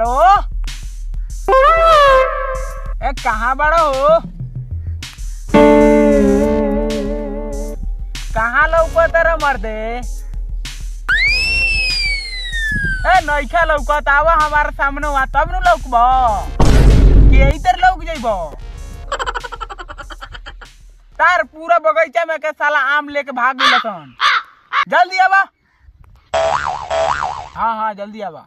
Hello ए कहाँ बड़ा हो, कहाँ लौकता मर्दे? ए नईखा लौकत, आवा हमारे सामने हुआ तब न लौकब कि इधर लौक जब। तार पूरा बगीचा में के साला आम लेके भाग गइल। जल्दी आवा। हाँ हाँ जल्दी आवा।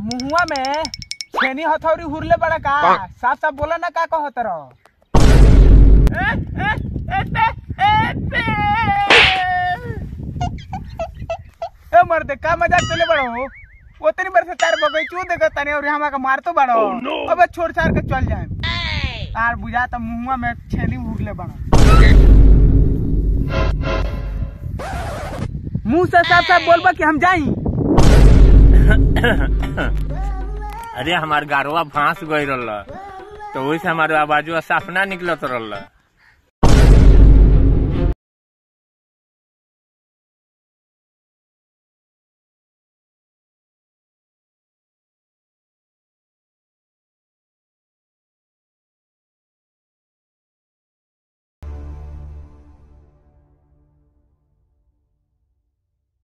मुहुआ में छेनी हथौड़ी हुरले बड़ा का, साफ साफ बोला ना का कहत रहो। ए मर्दे का मजाक चले बड़ो, ओतनी बार से तार बगैचू देखो तने और हमरा का मार तो बड़ो। अब छोड़ छाड़ के चल जाए तार बुझा त मुहुआ में छेनी हुरले बड़ा। मुंह से साफ साफ बोलबा कि हम जाई। अरे हमार गारवा फांस गई रहा तो वही से हमारे आवाजवा साफ ना निकलत रहा।